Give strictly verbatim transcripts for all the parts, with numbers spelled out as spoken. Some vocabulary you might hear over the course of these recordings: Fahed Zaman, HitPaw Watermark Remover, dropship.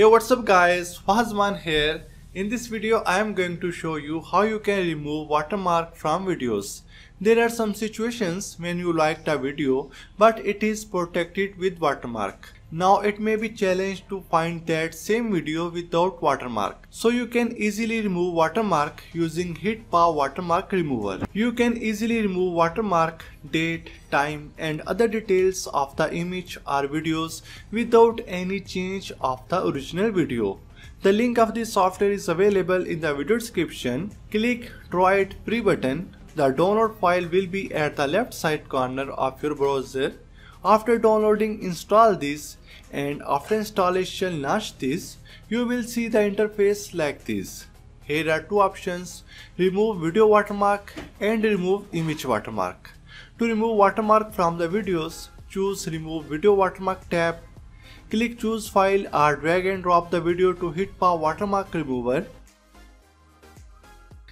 Hey, what's up guys, Fahed Zaman here. In this video I am going to show you how you can remove watermark from videos. There are some situations when you liked a video but it is protected with watermark. Now it may be challenged to find that same video without watermark. So you can easily remove watermark using HitPaw Watermark Remover. You can easily remove watermark, date, time and other details of the image or videos without any change of the original video. The link of this software is available in the video description. Click Try It Free button. The download file will be at the left side corner of your browser. After downloading, install this, and after installation, launch this. You will see the interface like this. Here are two options: remove video watermark and remove image watermark. To remove watermark from the videos, choose Remove Video Watermark tab. Click Choose File or drag and drop the video to HitPaw Watermark Remover.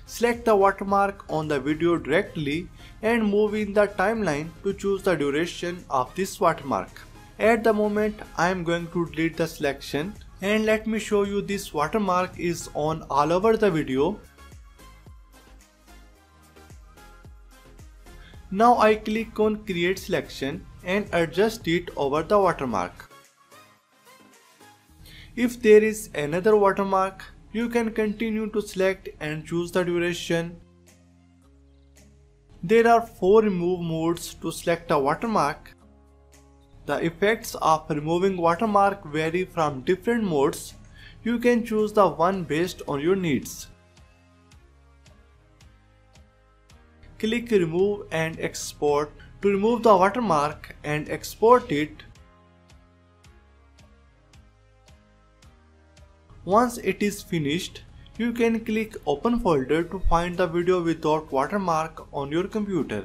Select the watermark on the video directly and move in the timeline to choose the duration of this watermark. At the moment I am going to delete the selection, and let me show you this watermark is on all over the video. Now I click on Create Selection and adjust it over the watermark. If there is another watermark, you can continue to select and choose the duration. There are four remove modes to select a watermark. The effects of removing watermark vary from different modes. You can choose the one based on your needs. Click Remove and Export to remove the watermark and export it. Once it is finished, you can click Open Folder to find the video without watermark on your computer.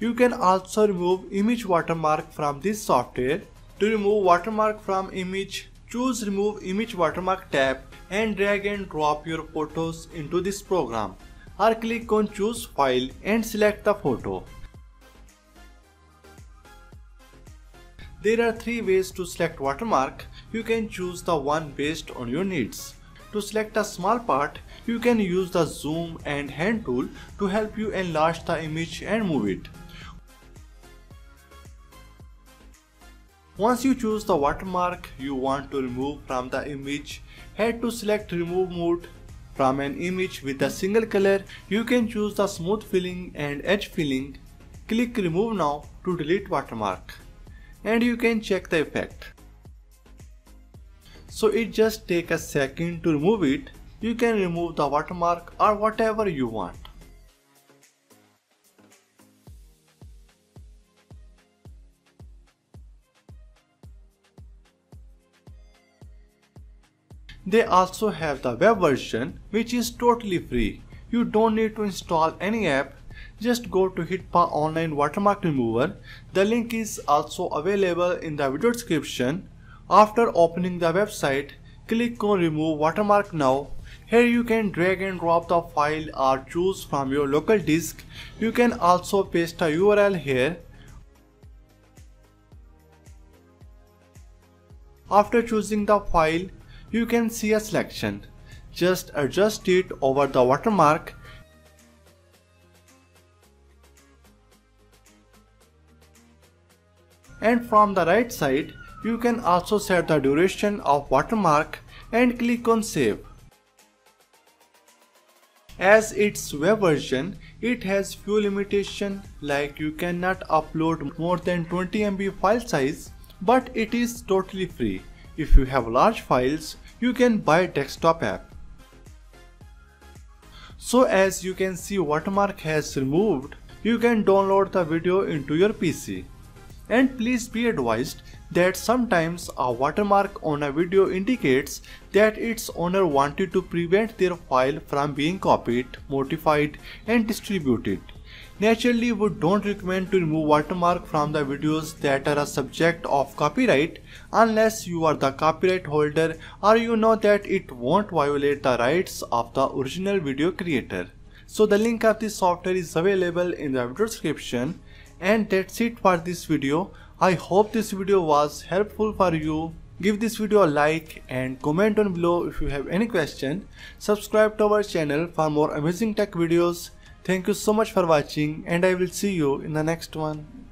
You can also remove image watermark from this software. To remove watermark from image, choose Remove Image Watermark tab and drag and drop your photos into this program, or click on Choose File and select the photo. There are three ways to select watermark. You can choose the one based on your needs. To select a small part, you can use the zoom and hand tool to help you enlarge the image and move it. Once you choose the watermark you want to remove from the image, head to Select Remove mode. From an image with a single color, you can choose the smooth filling and edge filling. Click Remove Now to delete watermark. And you can check the effect. So it just takes a second to remove it. You can remove the watermark or whatever you want. They also have the web version, which is totally free. You don't need to install any app. Just go to HitPaw Online Watermark Remover. The link is also available in the video description. After opening the website, click on Remove Watermark Now. Here you can drag and drop the file or choose from your local disk. You can also paste a U R L here. After choosing the file, you can see a selection. Just adjust it over the watermark. And from the right side, you can also set the duration of watermark and click on Save. As its web version, it has few limitations, like you cannot upload more than twenty M B file size, but it is totally free. If you have large files, you can buy desktop app. So as you can see, watermark has removed. You can download the video into your P C. And please be advised that sometimes a watermark on a video indicates that its owner wanted to prevent their file from being copied, modified and distributed. Naturally, we don't recommend to remove watermark from the videos that are a subject of copyright unless you are the copyright holder or you know that it won't violate the rights of the original video creator. So the link of this software is available in the video description. And that's it for this video. I hope this video was helpful for you. Give this video a like and comment down below if you have any question. Subscribe to our channel for more amazing tech videos. Thank you so much for watching, and I will see you in the next one.